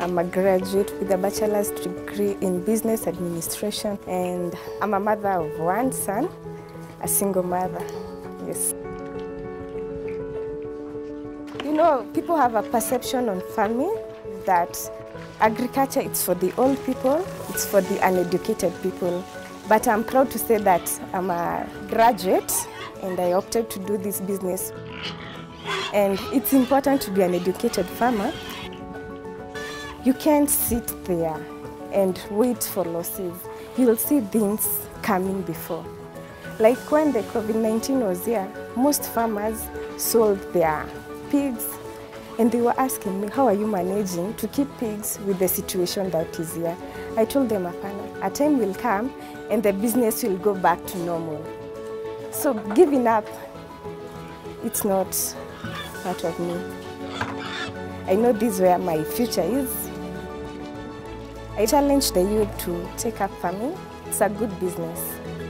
I'm a graduate with a bachelor's degree in business administration, and I'm a mother of one son, a single mother. Yes. You know, people have a perception on farming that agriculture is for the old people, it's for the uneducated people. But I'm proud to say that I'm a graduate and I opted to do this business. And it's important to be an educated farmer. You can't sit there and wait for losses. You'll see things coming before. Like when the COVID-19 was here, most farmers sold their pigs, and they were asking me, how are you managing to keep pigs with the situation that is here? I told them, Apana, a time will come and the business will go back to normal. So giving up, it's not part of me. I know this is where my future is. I challenge the youth to take up farming. It's a good business.